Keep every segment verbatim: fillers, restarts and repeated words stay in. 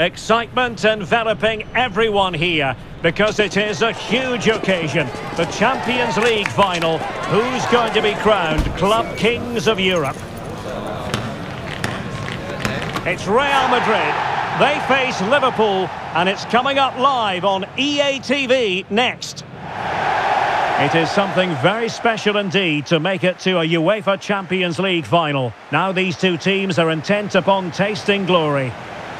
Excitement enveloping everyone here because it is a huge occasion. The Champions League final. Who's going to be crowned Club Kings of Europe? It's Real Madrid. They face Liverpool, and it's coming up live on E A T V next. It is something very special indeed to make it to a UEFA Champions League final. Now these two teams are intent upon tasting glory.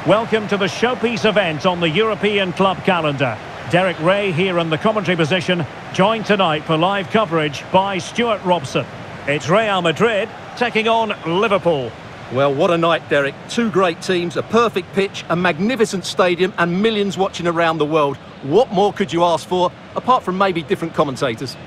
Welcome to the showpiece event on the European club calendar. Derek Ray here in the commentary position, joined tonight for live coverage by Stuart Robson. It's Real Madrid taking on Liverpool. Well, what a night, Derek. Two great teams, a perfect pitch, a magnificent stadium, and millions watching around the world. What more could you ask for, apart from maybe different commentators?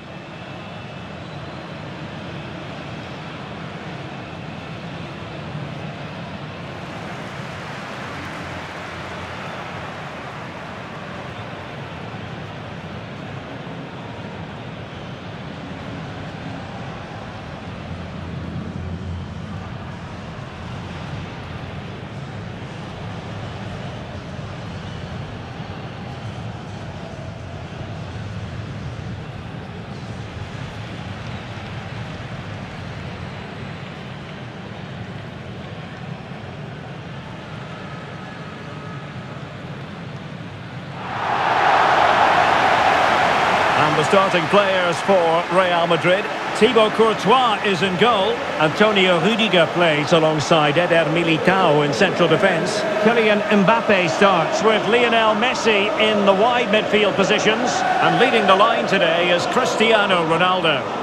The starting players for Real Madrid. Thibaut Courtois is in goal. Antonio Rüdiger plays alongside Eder Militao in central defence. Kylian Mbappe starts with Lionel Messi in the wide midfield positions. And leading the line today is Cristiano Ronaldo.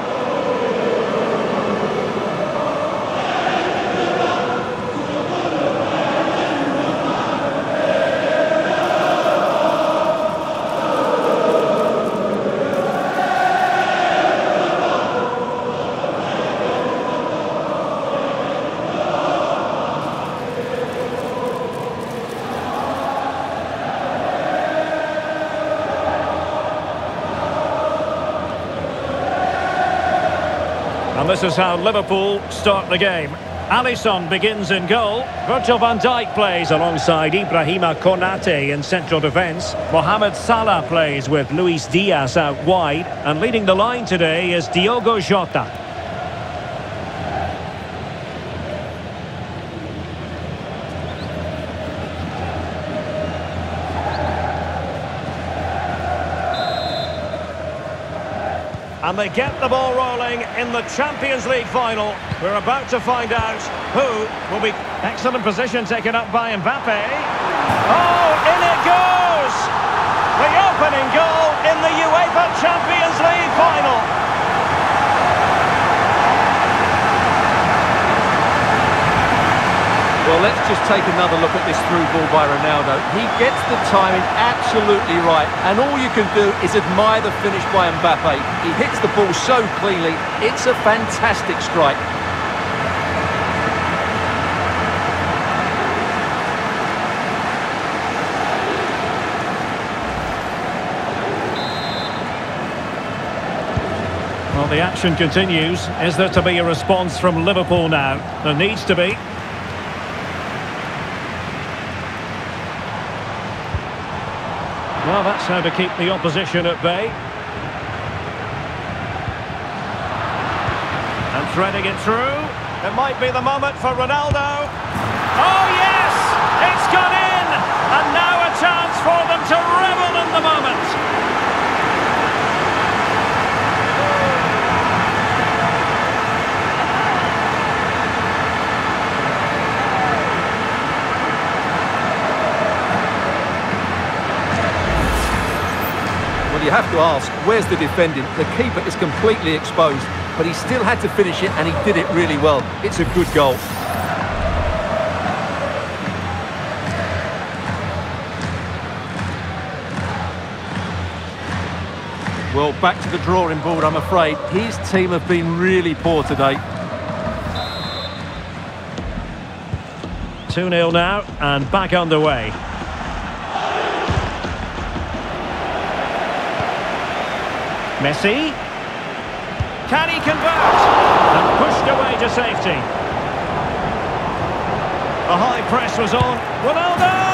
And this is how Liverpool start the game. Alisson begins in goal. Virgil van Dijk plays alongside Ibrahima Konate in central defence. Mohamed Salah plays with Luis Diaz out wide. And leading the line today is Diogo Jota. And they get the ball rolling in the Champions League final. We're about to find out who will be... Excellent position taken up by Mbappe. Oh, in it goes! The opening goal in the UEFA Champions League final. Well, let's just take another look at this through ball by Ronaldo. He gets the timing absolutely right, and all you can do is admire the finish by Mbappe. He hits the ball so cleanly. It's a fantastic strike. Well, the action continues. Is there to be a response from Liverpool now? There needs to be. Well, that's how to keep the opposition at bay. And threading it through. It might be the moment for Ronaldo. Oh, yes! It's gone in! And now a chance for them to revel in the moment. You have to ask, where's the defending? The keeper is completely exposed, but he still had to finish it, and he did it really well. It's a good goal. Well, back to the drawing board, I'm afraid. His team have been really poor today. two nil now, and back underway. Messi, can he convert? And pushed away to safety. The high press was on. Ronaldo!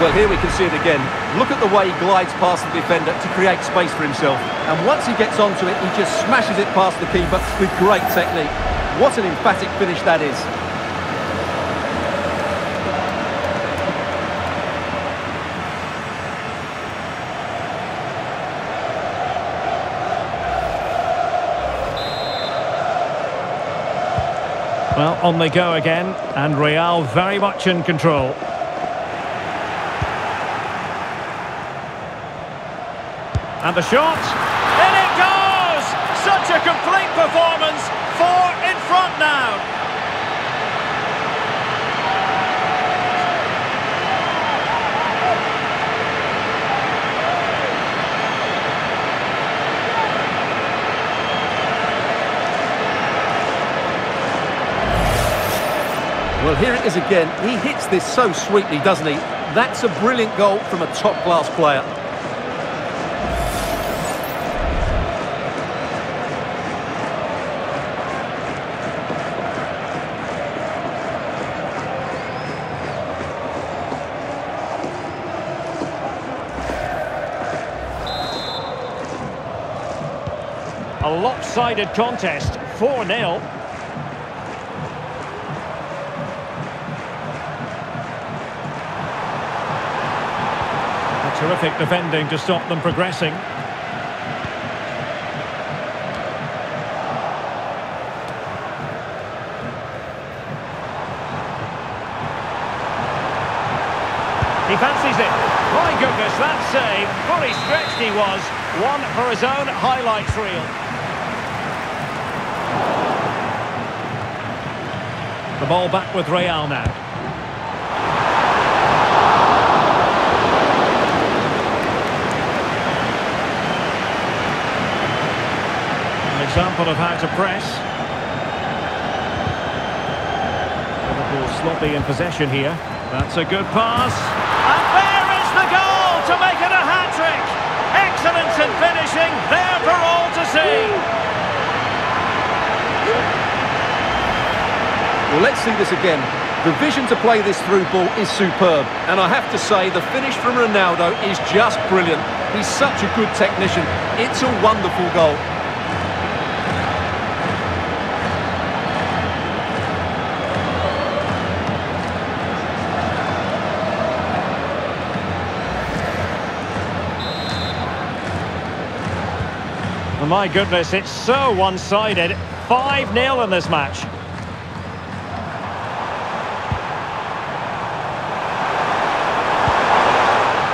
Well, here we can see it again. Look at the way he glides past the defender to create space for himself. And once he gets onto it, he just smashes it past the keeper with great technique. What an emphatic finish that is. Well, on they go again, and Real very much in control. And the shot, in it goes! Such a complete performance, four in front now. Well, here it is again. He hits this so sweetly, doesn't he? That's a brilliant goal from a top-class player. A lopsided contest, four nil. Terrific defending to stop them progressing. He fancies it. My goodness, that save. Fully stretched he was. One for his own highlights reel. The ball back with Real now. Example of how to press. Liverpool sloppy in possession here. That's a good pass. And there is the goal to make it a hat-trick. Excellence in finishing, there for all to see. Well, let's see this again. The vision to play this through ball is superb. And I have to say, the finish from Ronaldo is just brilliant. He's such a good technician. It's a wonderful goal. My goodness, it's so one-sided. five nil in this match.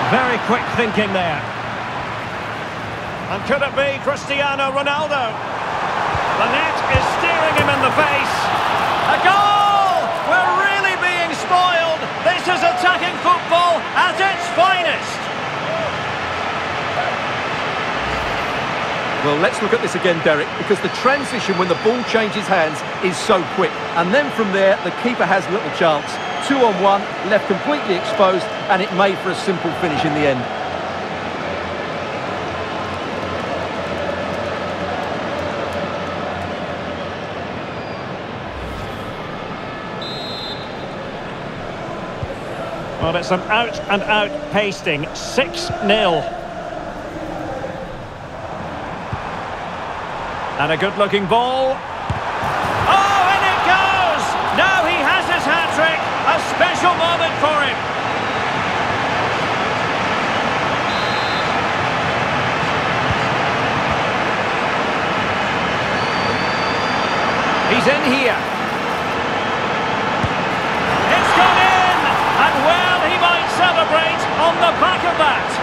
Very quick thinking there. And could it be Cristiano Ronaldo? The net is staring him in the face. A goal! We're really being spoiled. This is attacking football at its finest. Well, let's look at this again, Derek, because the transition when the ball changes hands is so quick. And then from there, the keeper has little chance. Two on one, left completely exposed, and it made for a simple finish in the end. Well, it's an out-and-out pasting, six nil. And a good-looking ball. Oh, and it goes! Now he has his hat-trick. A special moment for him. He's in here. It's gone in! And, well, he might celebrate on the back of that.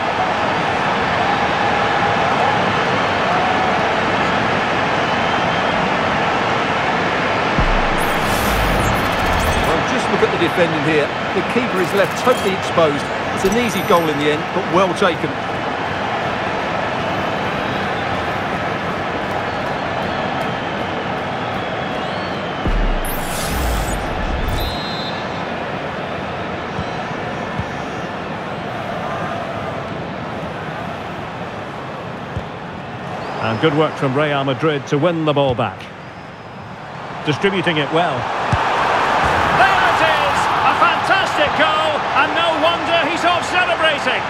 Look at the defending here. The keeper is left totally exposed. It's an easy goal in the end, but well taken. And good work from Real Madrid to win the ball back. Distributing it well. Goal, and no wonder he's off. penalty.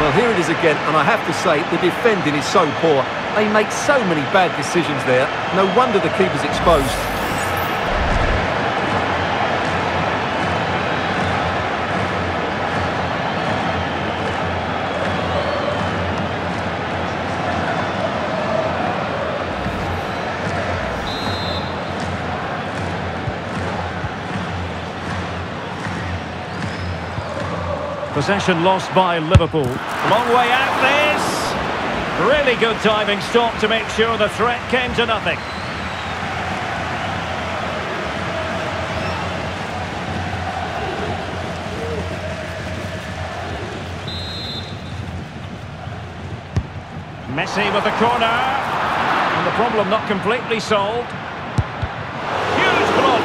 Well, here it is again, and I have to say, the defending is so poor. They make so many bad decisions there. No wonder the keeper's exposed. Possession lost by Liverpool. Long way out this. Really good timing stop to make sure the threat came to nothing. Messi with the corner. And the problem not completely solved. Huge block.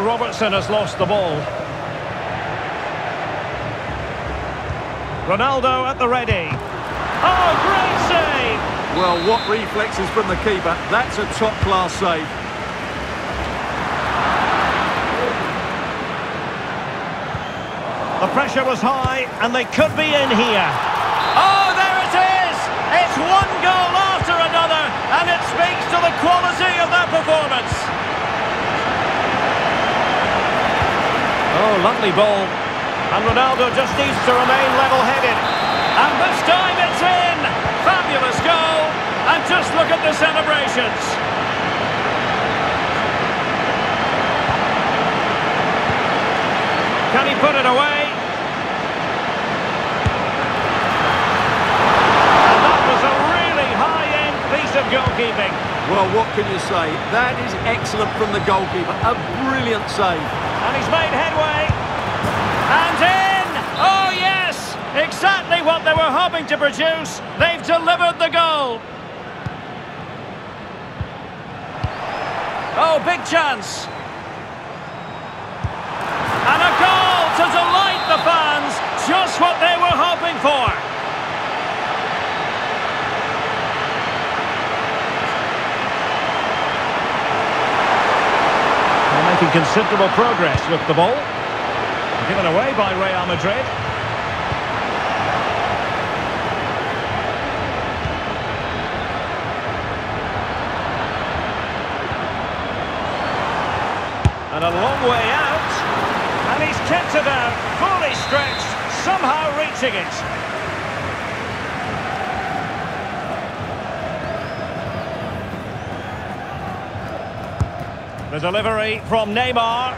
Robertson has lost the ball. Ronaldo at the ready. Oh, great save! Well, what reflexes from the keeper. That's a top-class save. The pressure was high, and they could be in here. Oh, there it is! It's one goal after another, and it speaks to the quality of their performance. Oh, lovely ball. And Ronaldo just needs to remain level-headed. And this time it's in! Fabulous goal! And just look at the celebrations. Can he put it away? And that was a really high-end piece of goalkeeping. Well, what can you say? That is excellent from the goalkeeper. A brilliant save. And he's made headway. And in! Oh, yes! Exactly what they were hoping to produce. They've delivered the goal. Oh, big chance. And a goal to delight the fans. Just what they were hoping for. Considerable progress with the ball. Given away by Real Madrid. And a long way out. And he's kept it out, fully stretched, somehow reaching it. The delivery from Neymar.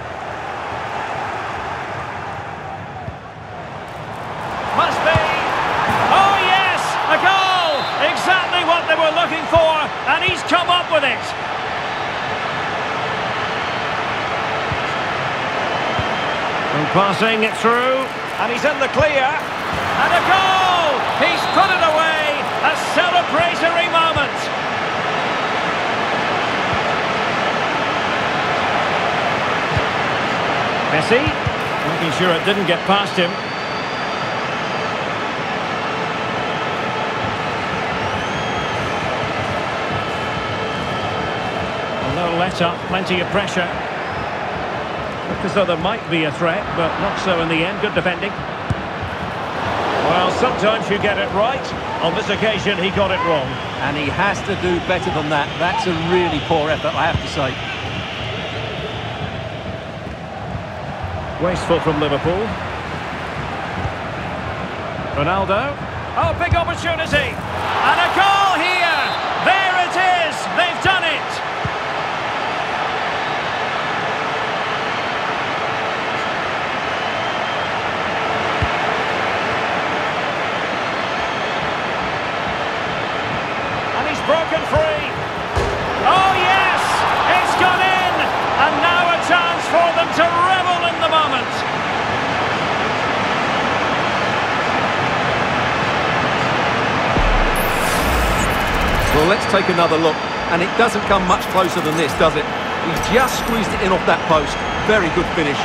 Must be. Oh, yes! A goal! Exactly what they were looking for, and he's come up with it. And passing it through, and he's in the clear. And a goal! He's put it away. A celebratory moment. Messi, making sure it didn't get past him. No let up, plenty of pressure. Looked as though there might be a threat, but not so in the end. Good defending. Well, sometimes you get it right. On this occasion, he got it wrong. And he has to do better than that. That's a really poor effort, I have to say. Wasteful from Liverpool. Ronaldo. Oh, big opportunity. And a goal here. There it is. They've done it. And he's broken free. Oh, yes. It's gone in. And now a chance for them to revel in the moment. Well, let's take another look, and it doesn't come much closer than this, does it? He just squeezed it in off that post. Very good finish.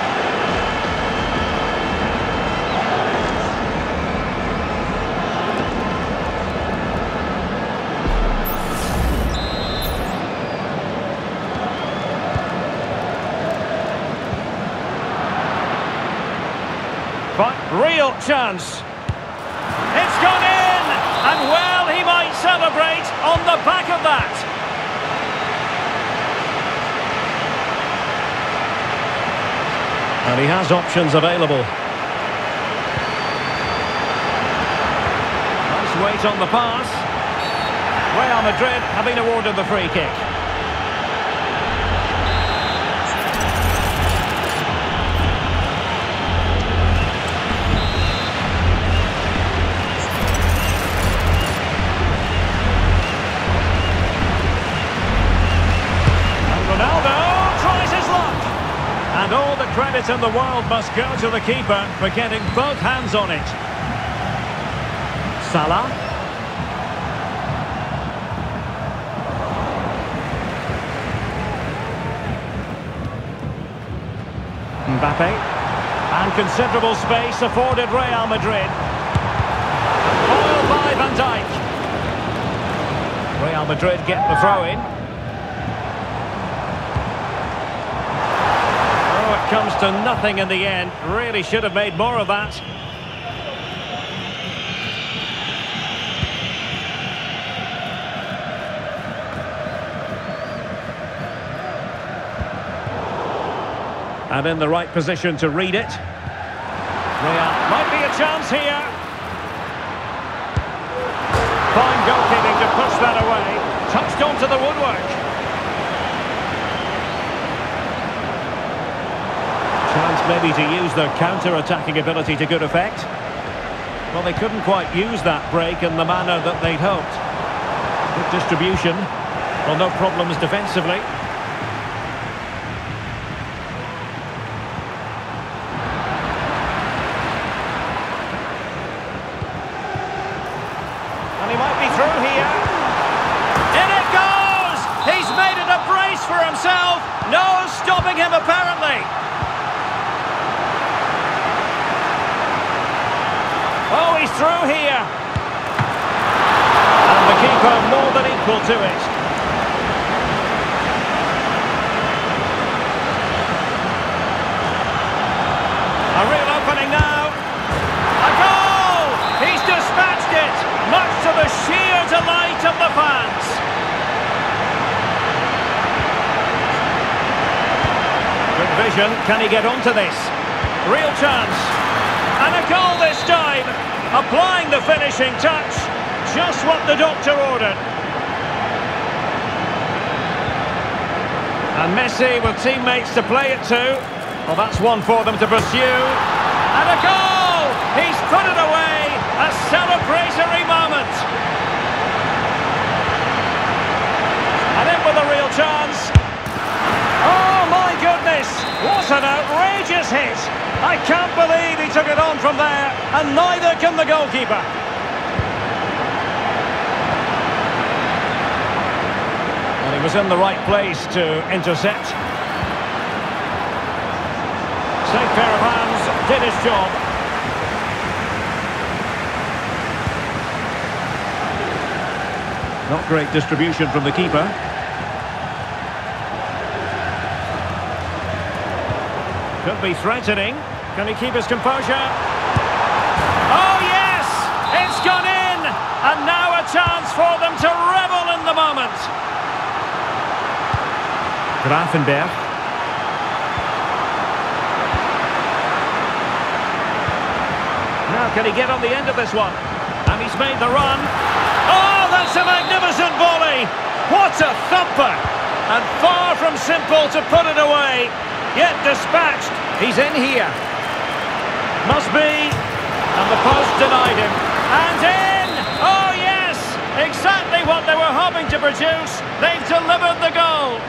But real chance. It's gone in, and well, he might celebrate on the back of that. And he has options available. Nice weight on the pass. Real Madrid have been awarded the free kick. Credit in the world must go to the keeper for getting both hands on it. Salah. Mbappe. And considerable space afforded Real Madrid. Foiled by Van Dijk. Real Madrid get the throw-in. Comes to nothing in the end. Really should have made more of that. And in the right position to read it. There might be a chance here. Fine goalkeeping to push that away. Touched onto the woodwork. Maybe to use their counter-attacking ability to good effect. Well, they couldn't quite use that break in the manner that they'd hoped. Good distribution. Well, no problems defensively. And he might be through here. In it goes! He's made it a brace for himself. No stopping him, apparently. Oh, he's through here. And the keeper more than equal to it. A real opening now. A goal! He's dispatched it, much to the sheer delight of the fans. Good vision. Can he get onto this? Real chance. And a goal this time, applying the finishing touch, just what the doctor ordered. And Messi with teammates to play it to. Well, that's one for them to pursue. And a goal! He's put it away, a celebratory moment. And in with a real chance. Oh, my goodness, what an outrageous hit! I can't believe he took it on from there, and neither can the goalkeeper. And he was in the right place to intercept. Safe pair of hands, did his job. Not great distribution from the keeper. Could be threatening. Can he keep his composure? Oh, yes! It's gone in! And now a chance for them to revel in the moment. Grafenberg. Now, can he get on the end of this one? And he's made the run. Oh, that's a magnificent volley! What a thumper! And far from simple to put it away. Yet dispatched. He's in here. Must be. And the post denied him. And in! Oh, yes! Exactly what they were hoping to produce. They've delivered the goal.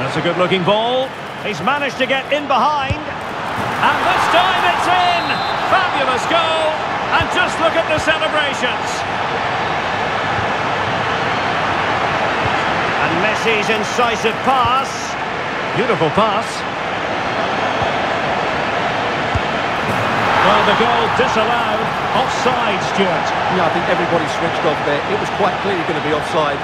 That's a good-looking ball. He's managed to get in behind. And this time it's in. Fabulous goal. And just look at the celebrations. And Messi's incisive pass. Beautiful pass. Well, the goal disallowed. Offside, Stuart. Yeah, I think everybody switched off there. It was quite clearly going to be offside.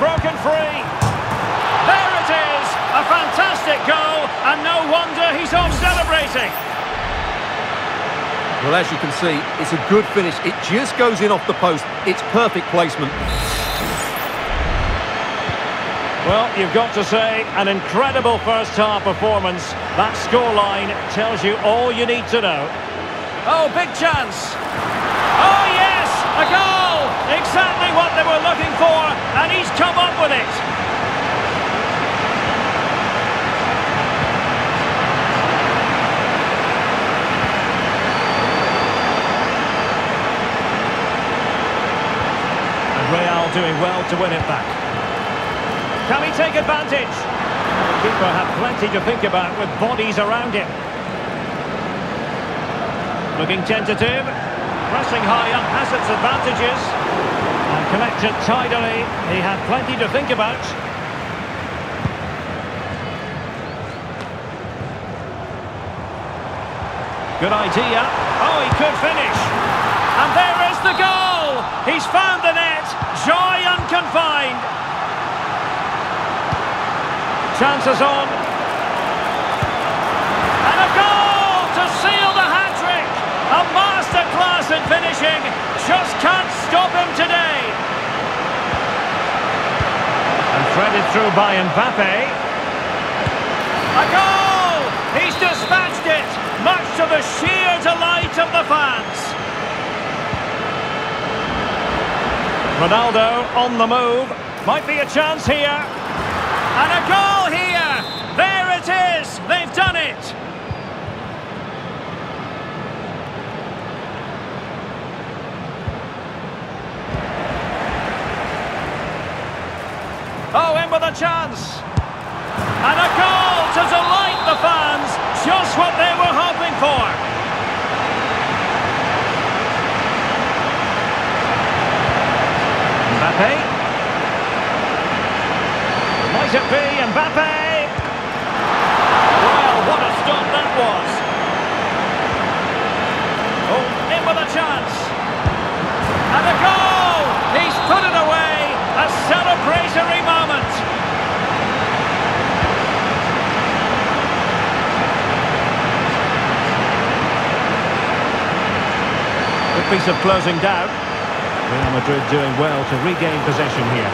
Broken free. There it is, a fantastic goal, and no wonder he's off celebrating. Well, as you can see, it's a good finish. It just goes in off the post. It's perfect placement. Well, you've got to say, an incredible first half performance. That scoreline tells you all you need to know. Oh, big chance. Oh, yes, a goal. Exactly what they were looking for, and he's come up with it. And Real doing well to win it back. Can he take advantage? The keeper had plenty to think about with bodies around him. Looking tentative. Pressing high up has its advantages, and collected tidily. He had plenty to think about. Good idea. Oh, he could finish. And there is the goal. He's found the net. Joy unconfined. Chances on. And a goal to seal the hat-trick. A masterclass in finishing, just can't stop him today. And threaded through by Mbappe. A goal! He's dispatched it, much to the sheer delight of the fans. Ronaldo on the move, might be a chance here. And a goal here! There it is, they've done it! Oh, in with a chance. And a goal to delight the fans. Just what they were hoping for. Mbappe. Might it be Mbappe? Wow, what a stop that was. Oh, in with a chance. And a goal. He's put it away. A celebratory moment. Good piece of closing down. Real Madrid doing well to regain possession here.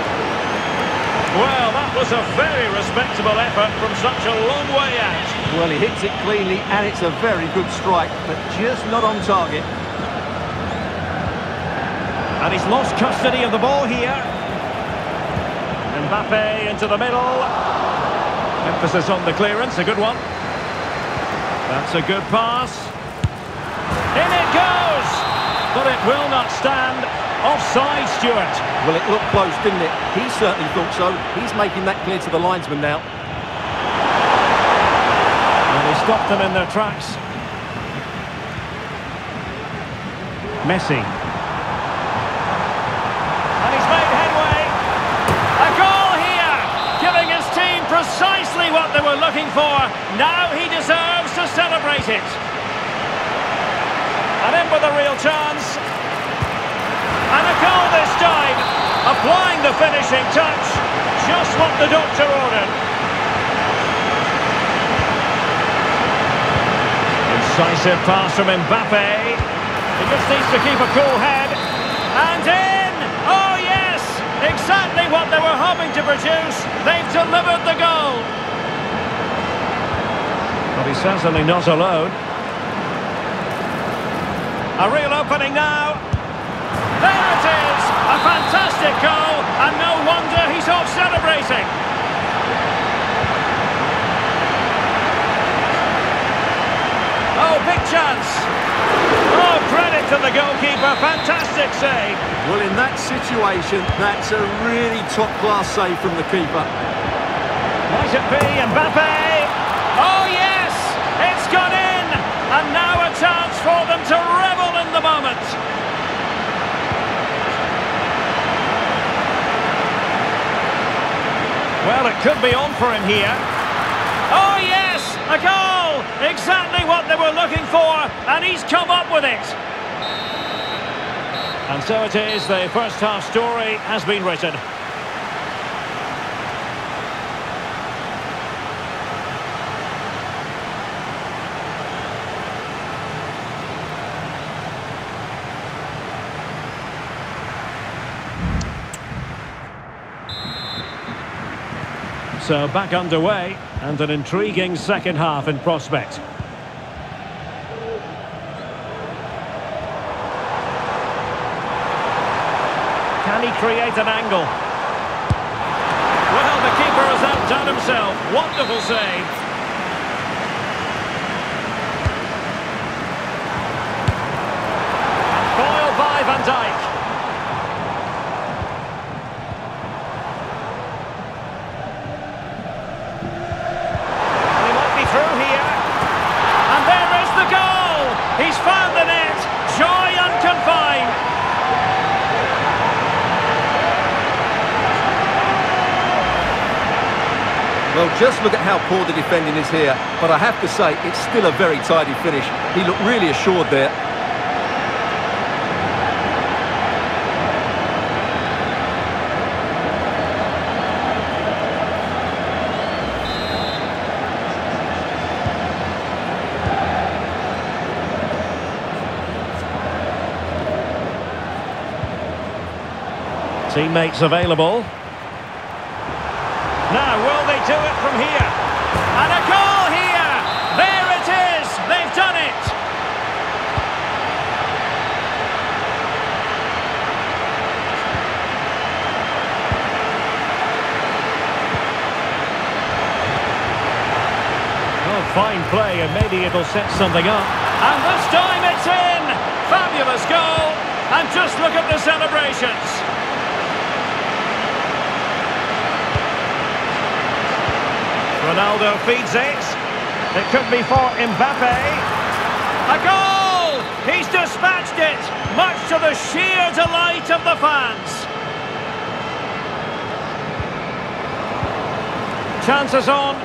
Well, that was a very respectable effort from such a long way out. Well, he hits it cleanly, and it's a very good strike, but just not on target. And he's lost custody of the ball here. Mbappe into the middle. Emphasis on the clearance, a good one. That's a good pass. In it goes! But it will not stand. Offside, Stuart. Well, it looked close, didn't it? He certainly thought so. He's making that clear to the linesman now. And he stopped them in their tracks. Messi. Precisely what they were looking for. Now he deserves to celebrate it. And in with a real chance. And a goal this time. Applying the finishing touch. Just what the doctor ordered. Incisive pass from Mbappe. He just needs to keep a cool head. And in! Oh, yes! Exactly what they were hoping to produce. They've delivered the goal. But he's certainly not alone. A real opening now. There it is. A fantastic goal. And no wonder he's off celebrating. A fantastic save. Well, in that situation, that's a really top-class save from the keeper. Might it be Mbappe? Oh, yes! It's gone in! And now a chance for them to revel in the moment. Well, it could be on for him here. Oh, yes! A goal! Exactly what they were looking for, and he's come up with it. And so it is, the first half story has been written. So back underway, and an intriguing second half in prospect. Can he create an angle? Well, the keeper has outdone himself. Wonderful save. Foiled by Van Dijk. And he might be through here. And there is the goal! He's found the net. Joy unconfined. Well, just look at how poor the defending is here. But I have to say, it's still a very tidy finish. He looked really assured there. Teammates available. Now, will they do it from here? And a goal here! There it is! They've done it! Oh, fine play, and maybe it'll set something up. And this time it's in! Fabulous goal! And just look at the celebrations! Ronaldo feeds it. It could be for Mbappe. A goal! He's dispatched it, much to the sheer delight of the fans. Chances on.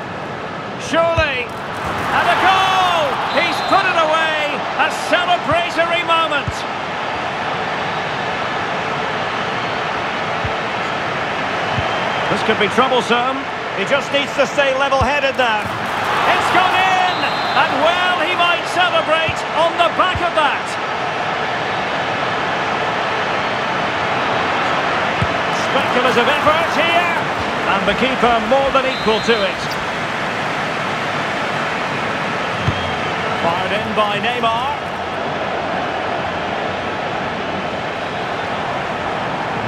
Surely. And a goal! He's put it away. A celebratory moment. This could be troublesome. He just needs to stay level-headed now. It's gone in! And well, he might celebrate on the back of that. Speculative effort here. And the keeper more than equal to it. Fired in by Neymar.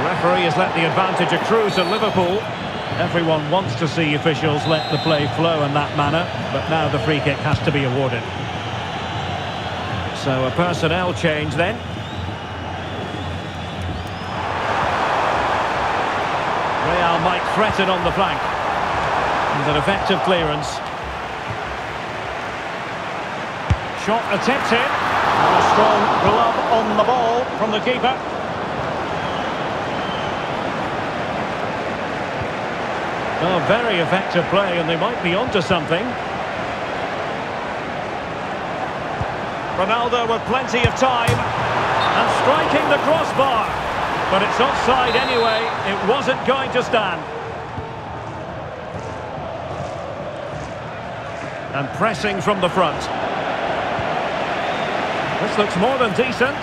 The referee has let the advantage accrue to Liverpool. Everyone wants to see officials let the play flow in that manner, but now the free kick has to be awarded. So a personnel change then. Real might threaten on the flank. And an effective clearance. Shot attempted. And a strong glove on the ball from the keeper. Oh, very effective play, and they might be onto something. Ronaldo with plenty of time, and striking the crossbar. But it's offside anyway, it wasn't going to stand. And pressing from the front. This looks more than decent,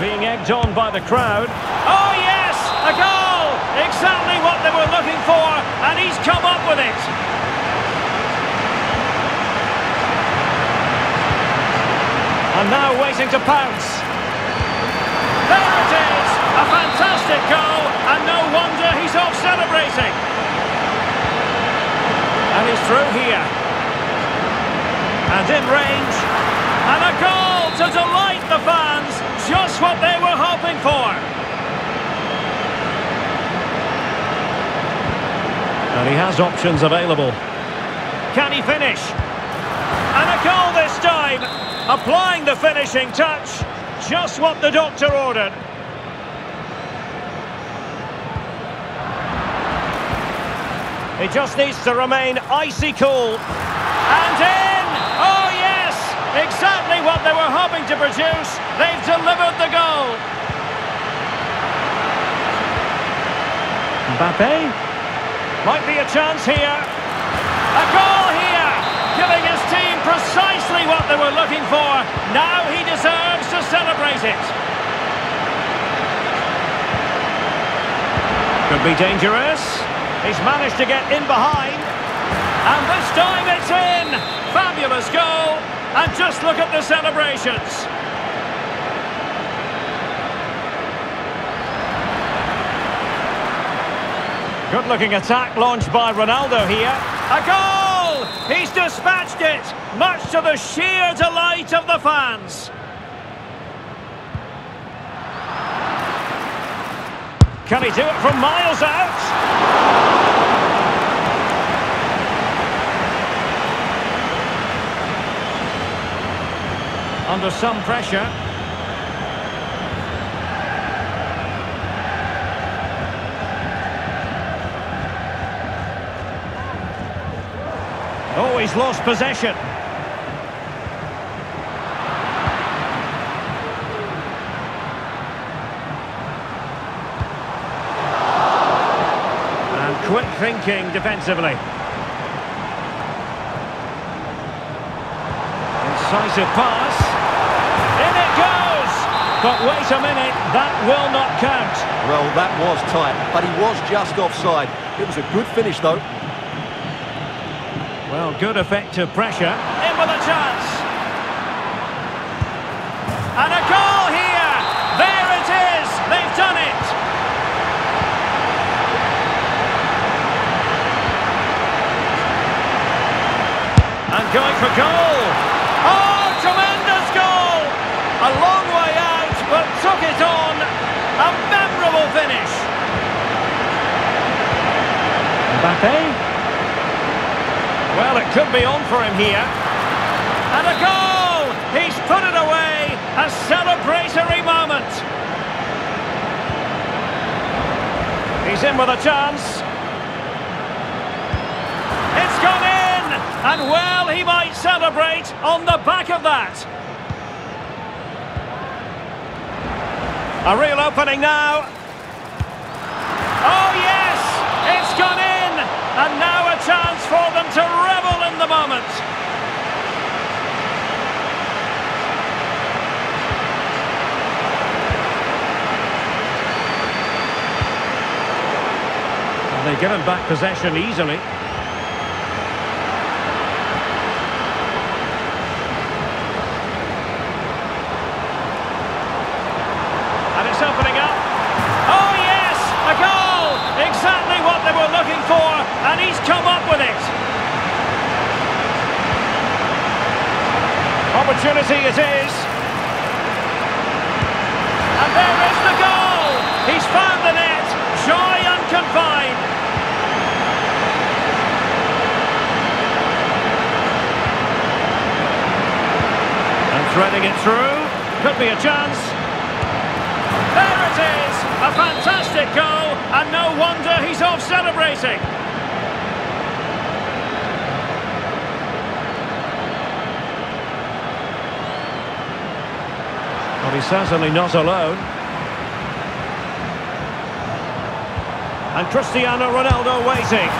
being egged on by the crowd. Oh, yes, a goal! Exactly what they were looking for, and he's come up with it. And now waiting to pounce. There it is! A fantastic goal, and no wonder he's off celebrating. And he's through here. And in range. And a goal to delight the fans, just what they were hoping. hoping for. And he has options available. Can he finish? And a goal this time. Applying the finishing touch. Just what the doctor ordered. He just needs to remain icy cool. And in! Oh yes! Exactly what they were hoping to produce. They've delivered the goal. Mbappe. Might be a chance here. A goal here! Giving his team precisely what they were looking for. Now he deserves to celebrate it. Could be dangerous. He's managed to get in behind. And this time it's in. Fabulous goal. And just look at the celebrations. Good-looking attack launched by Ronaldo here. A goal! He's dispatched it. Much to the sheer delight of the fans. Can he do it from miles out? Under some pressure. Oh, he's lost possession. And quick thinking defensively. Incisive pass. But wait a minute, that will not count. Well, that was tight, but he was just offside. It was a good finish, though. Well, good effective pressure. In with a chance. And a goal here! There it is! They've done it! And going for goal! Oh, tremendous goal! A long way out. But took it on, a memorable finish. Mbappe. Well, it could be on for him here. And a goal! He's put it away. A celebratory moment. He's in with a chance. It's gone in. And well, he might celebrate on the back of that. A real opening now. Oh, yes! It's gone in! And now a chance for them to revel in the moment. And they've given back possession easily. And he's come up with it. Opportunity it is. And there is the goal. He's found the net. Joy unconfined. And threading it through. Could be a chance. There it is. A fantastic goal. And no wonder he's off celebrating. Well, he's certainly not alone. And Cristiano Ronaldo waiting.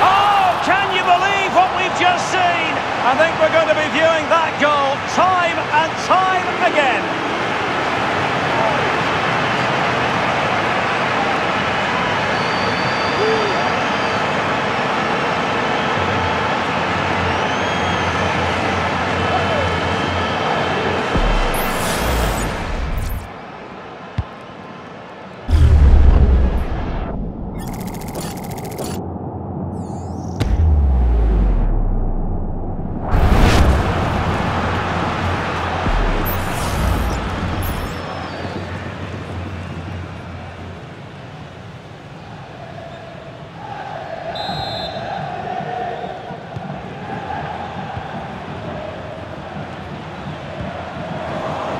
Oh, can you believe what we've just seen? I think we're going to be viewing that goal time and time again.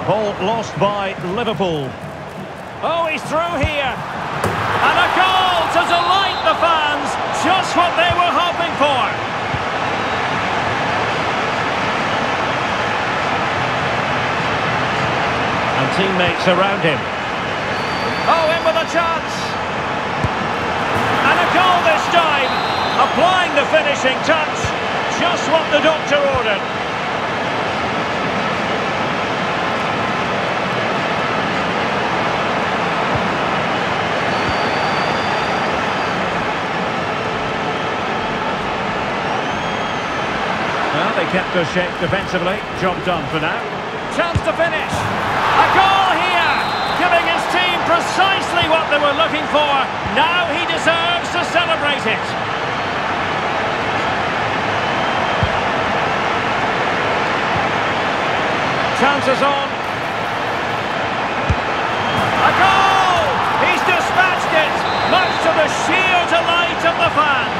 Ball lost by Liverpool. Oh, he's through here. And a goal to delight the fans. Just what they were hoping for. And teammates around him. Oh, in with a chance. And a goal this time. Applying the finishing touch. Just what the doctor ordered. Well, they kept their shape defensively. Job done for now. Chance to finish. A goal here, giving his team precisely what they were looking for. Now he deserves to celebrate it. Chances on. A goal! He's dispatched it, much to the sheer delight of the fans.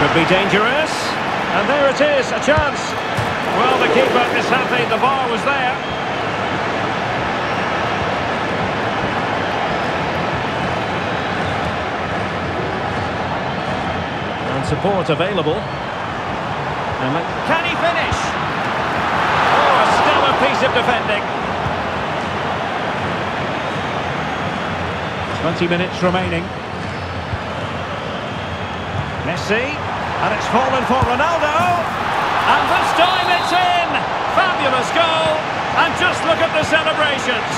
Could be dangerous. And there it is, a chance. Well, the keeper is happy, the bar was there. And support available. And can he finish? Oh, a stellar piece of defending. twenty minutes remaining. Messi. And it's fallen for Ronaldo. And this time it's in. Fabulous goal. And just look at the celebrations.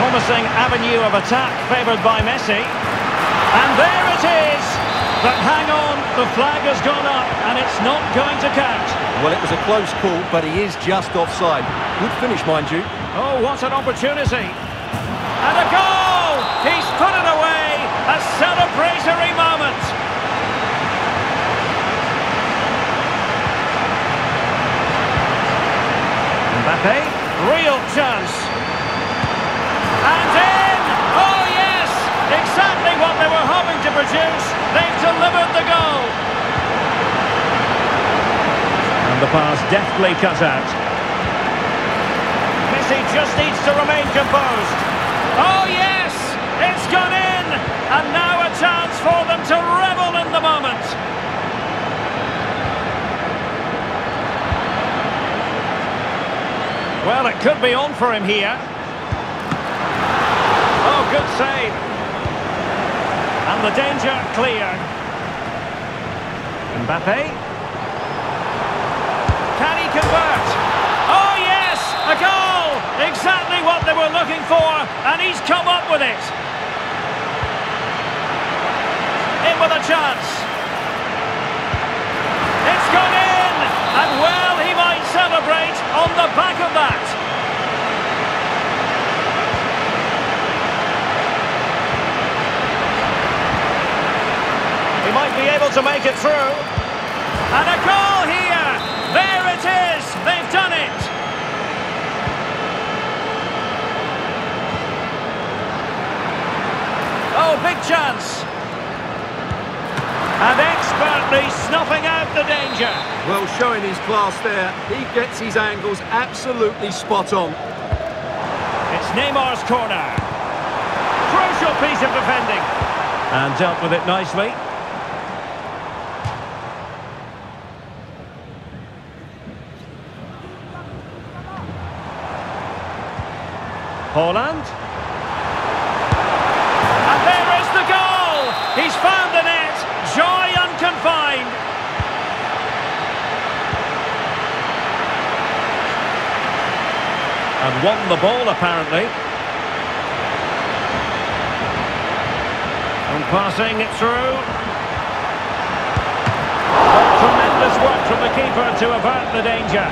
Promising avenue of attack favoured by Messi. And there it is. But hang on, the flag has gone up and it's not going to count. Well, it was a close call, but he is just offside. Good finish, mind you. Oh, what an opportunity. And a goal. He's put it away. A celebratory moment. Mbappe, real chance. And in! Oh yes! Exactly what they were hoping to produce. They've delivered the goal. And the pass deftly cut out. Messi just needs to remain composed. Oh yes! It's gone in! And now a chance for them to revel in the moment. Well, it could be on for him here. Oh, good save. And the danger clear. Mbappe. Can he convert? Oh, yes! A goal! Exactly what they were looking for, and he's come up with it. With a chance. It's gone in, and well, he might celebrate on the back of that. He might be able to make it through. And a goal here. There it is. They've done it. Oh, big chance. And expertly snuffing out the danger. Well, showing his class there. He gets his angles absolutely spot on. It's Neymar's corner. Crucial piece of defending. And dealt with it nicely. Haaland. And there is the goal. He's found the net. Joy unconfined. And won the ball, apparently. And passing it through. What tremendous work from the keeper to avert the danger.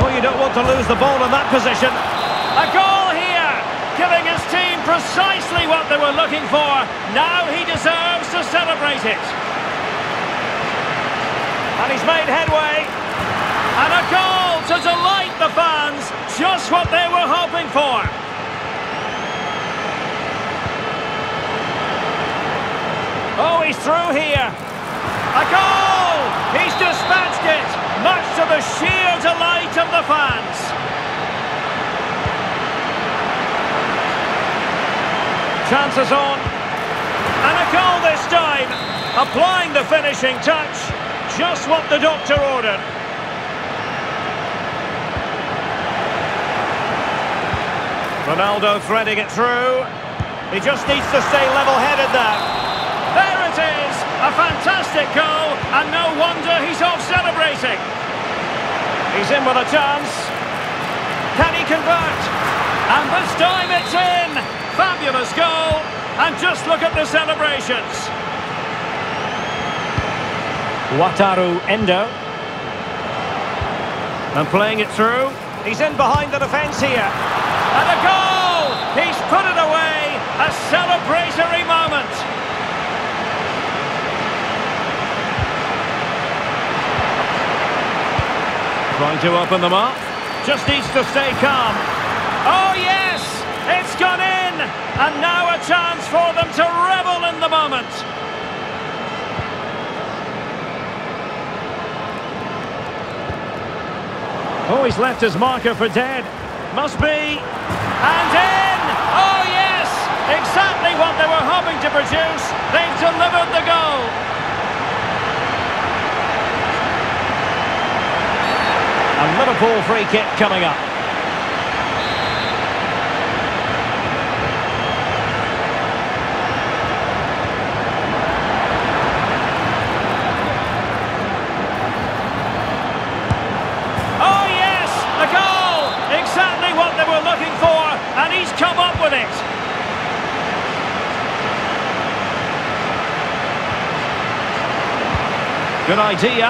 Oh, you don't want to lose the ball in that position. A goal here, giving his team precisely what they were looking for. Now he deserves to celebrate it. And he's made headway. And a goal to delight the fans. Just what they were hoping for. Oh, he's through through here. A goal! He's dispatched it, much to the sheer delight of the fans. Chances on. And a goal this time. Applying the finishing touch. Just what the doctor ordered. Ronaldo threading it through. He just needs to stay level-headed there. There it is! A fantastic goal, and no wonder he's off celebrating. He's in with a chance. Can he convert? And this time it's in! Fabulous goal, and just look at the celebrations. Wataru Endo. And playing it through. He's in behind the defence here. And a goal! He's put it away! A celebratory moment. Trying to open them up. Just needs to stay calm. Oh yes, it's gone in. And now a chance for them to revel in the moment. Oh, he's left his marker for dead. Must be. And in. Exactly what they were hoping to produce. They've delivered the goal. A Liverpool free kick coming up. Oh yes, a goal! Exactly what they were looking for, and he's come up with it. Good idea.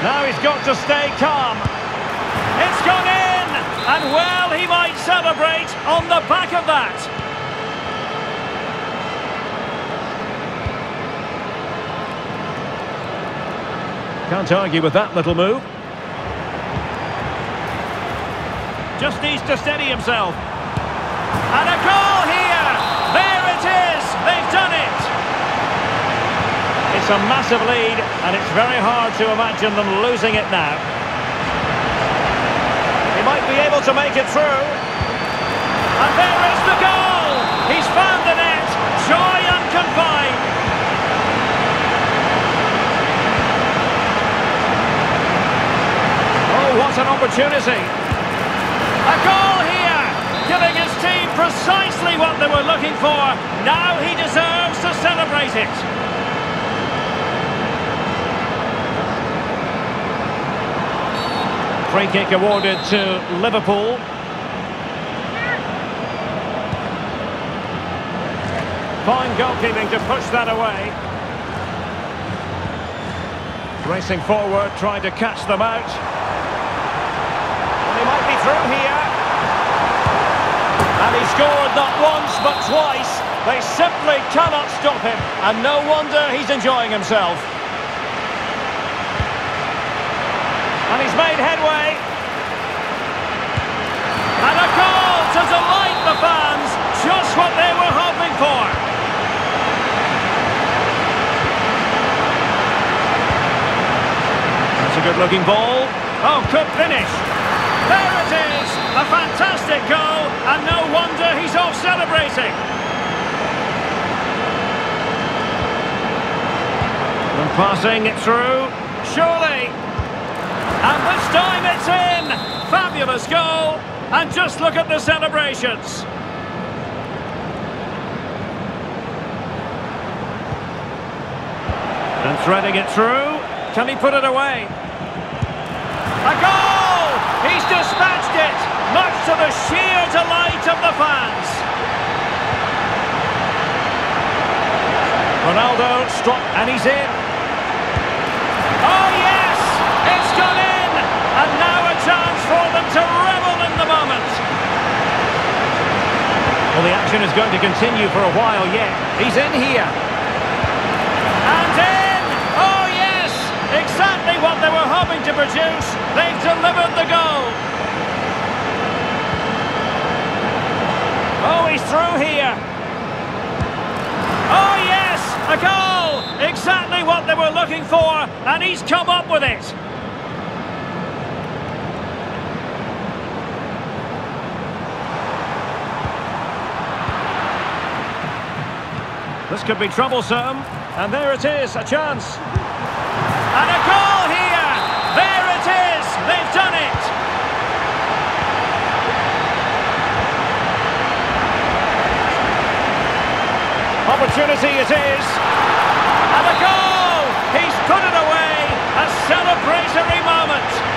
Now he's got to stay calm. It's gone in, and well, he might celebrate on the back of that. Can't argue with that little move. Just needs to steady himself. And a goal here. There it is. They've done it. It's a massive lead, and it's very hard to imagine them losing it now. He might be able to make it through. And there is the goal! He's found the net. Joy unconfined. Oh, what an opportunity. A goal here! Giving his team precisely what they were looking for. Now he deserves to celebrate it. Free kick awarded to Liverpool. Fine goalkeeping to push that away. Racing forward, trying to catch them out. They might be through here. And he scored not once but twice. They simply cannot stop him. And no wonder he's enjoying himself. And he's made headway. And a goal to delight the fans. Just what they were hoping for. That's a good-looking ball. Oh, good finish. There it is. A fantastic goal. And no wonder he's off celebrating. And passing it through. Surely. And this time it's in! Fabulous goal! And just look at the celebrations! And threading it through. Can he put it away? A goal! He's dispatched it! Much to the sheer delight of the fans! Ronaldo struck and he's in! Oh yes! It's gone in! And now a chance for them to revel in the moment. Well, the action is going to continue for a while yet. He's in here. And in! Oh, yes! Exactly what they were hoping to produce. They've delivered the goal. Oh, he's through here. Oh, yes! A goal! Exactly. exactly what they were looking for, and he's come up with it. This could be troublesome, and there it is, a chance. And a goal here! There it is! They've done it! Opportunity it is, and a goal! He's put it away, a celebratory moment.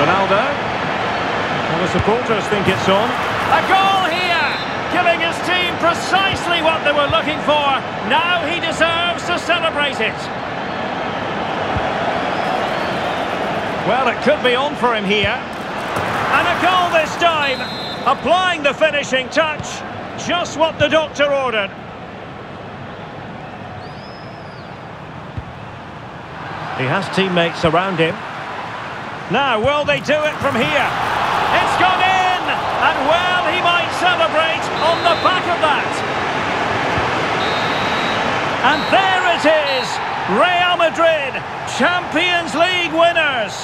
Ronaldo, and the supporters think it's on. A goal here, giving his team precisely what they were looking for. Now he deserves to celebrate it. Well, it could be on for him here. And a goal this time, applying the finishing touch, just what the doctor ordered. He has teammates around him. Now, will they do it from here? It's gone in! And well, he might celebrate on the back of that. And there it is! Real Madrid, Champions League winners!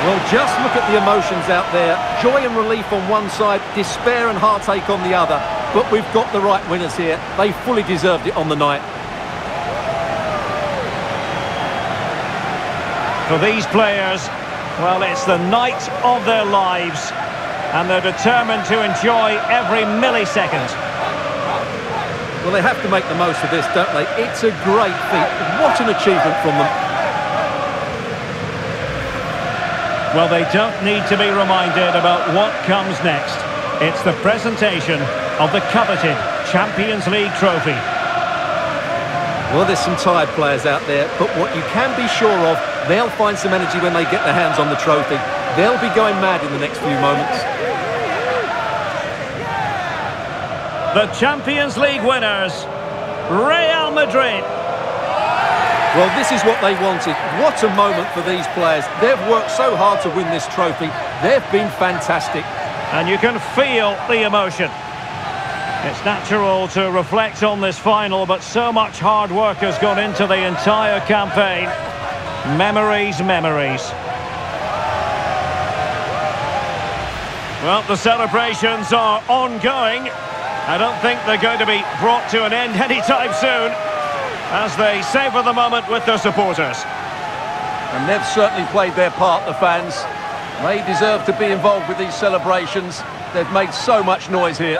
Well, just look at the emotions out there. Joy and relief on one side, despair and heartache on the other. But we've got the right winners here. They fully deserved it on the night. For these players, well, it's the night of their lives, and they're determined to enjoy every millisecond. Well, they have to make the most of this, don't they? It's a great feat. What an achievement from them. Well, they don't need to be reminded about what comes next. It's the presentation of the coveted Champions League trophy. Well, there's some tired players out there, but what you can be sure of, they'll find some energy when they get their hands on the trophy. They'll be going mad in the next few moments. The Champions League winners, Real Madrid. Well, this is what they wanted. What a moment for these players. They've worked so hard to win this trophy. They've been fantastic. And you can feel the emotion. It's natural to reflect on this final, but so much hard work has gone into the entire campaign. Memories, memories. Well, the celebrations are ongoing. I don't think they're going to be brought to an end anytime soon, as they savour the moment with their supporters. And they've certainly played their part, the fans. They deserve to be involved with these celebrations. They've made so much noise here.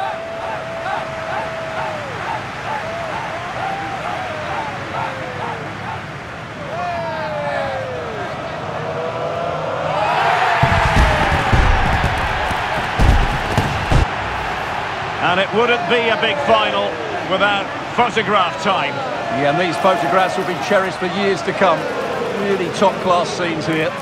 And it wouldn't be a big final without photograph time. Yeah, and these photographs will be cherished for years to come. Really top-class scenes here.